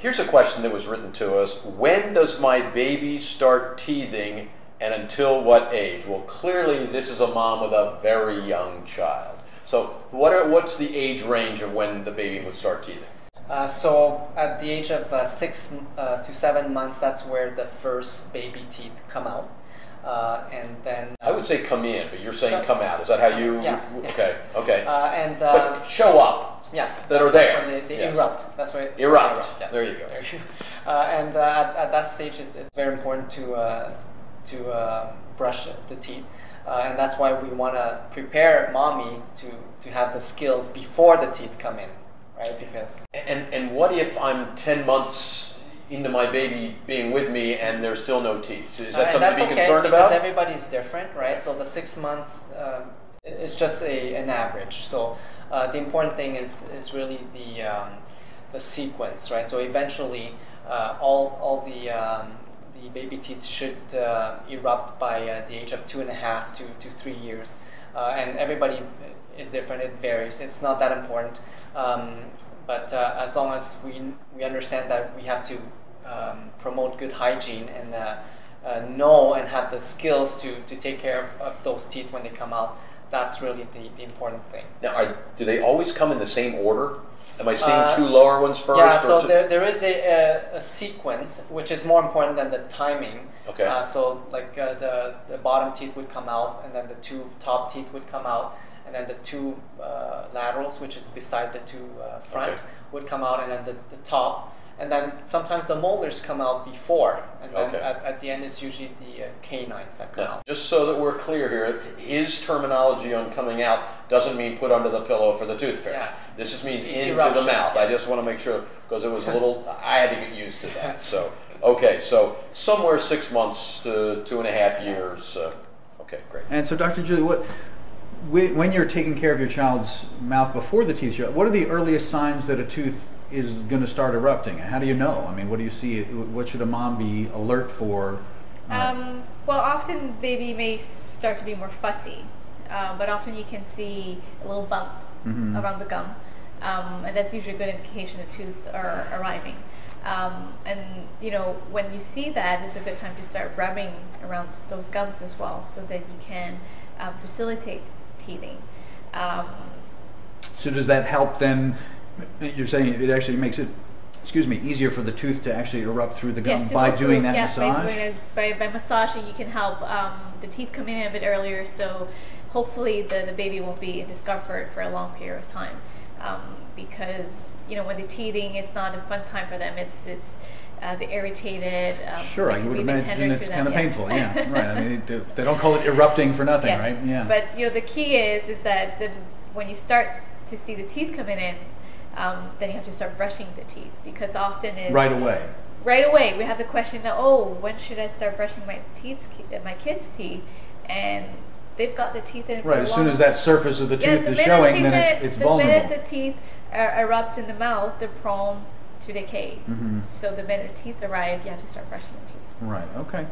Here's a question that was written to us. When does my baby start teething and until what age? Well, clearly this is a mom with a very young child. So what's the age range of when the baby would start teething? So at the age of 6 to 7 months, that's where the first baby teeth come out. And then I would say come in, but you're saying come out. Is that how you? Yes. Okay. Yes. Okay. But show up. Yes, that's when they erupt. That's where erupt. Yes. There you go. There you go. At that stage, it's very important to brush the teeth, and that's why we want to prepare mommy to have the skills before the teeth come in, right? Because and what if I'm 10 months into my baby being with me and there's still no teeth? Is that something to be concerned about? Because everybody's different, right? So the 6 months is just an average. So. The important thing is really the sequence, right? So eventually, all the baby teeth should erupt by the age of 2.5 to 3 years, and everybody is different. It varies. It's not that important, but as long as we understand that we have to promote good hygiene and know and have the skills to take care of those teeth when they come out. That's really the important thing. Now, do they always come in the same order? Am I seeing two lower ones first? Yeah, so there is a sequence, which is more important than the timing. Okay. So like the bottom teeth would come out, and then the two top teeth would come out, and then the two laterals, which is beside the two front, okay, would come out, and then the top. And then sometimes the molars come out before, and then okay, at the end it's usually the canines that come out. Just so that we're clear here, his terminology on coming out doesn't mean put under the pillow for the tooth fairy. Yes. This just means into the mouth. I just want to make sure, because it was a little, I had to get used to that. So, okay, so somewhere 6 months to 2.5 years. Okay, great. And so Dr. Julie, when you're taking care of your child's mouth before the teeth show up, what are the earliest signs that a tooth is going to start erupting? How do you know? I mean, what do you see? What should a mom be alert for? Well, often baby may start to be more fussy, but often you can see a little bump around the gum, and that's usually a good indication of teeth are arriving. And you know, when you see that, it's a good time to start rubbing around those gums as well, so that you can facilitate teething. So does that help then? You're saying it actually makes it, excuse me, easier for the tooth to actually erupt through the gum by doing that massage? Yes, by massaging you can help the teeth come in a bit earlier, so hopefully the baby won't be in discomfort for a long period of time, because, you know, when they're teething, it's not a fun time for them. It's they're irritated. Sure, I would imagine it's kind of painful, yeah, right. I mean, they don't call it erupting for nothing, yes, right? Yeah. But, you know, the key is that when you start to see the teeth coming in, then you have to start brushing the teeth, because often it's right away. Right away, we have the question, oh, when should I start brushing my kids' teeth? And they've got the teeth in. Right, as soon as that surface of the tooth is showing, then it's vulnerable. The minute the teeth erupts in the mouth, they're prone to decay. So the minute the teeth arrive, you have to start brushing the teeth. Right. Okay.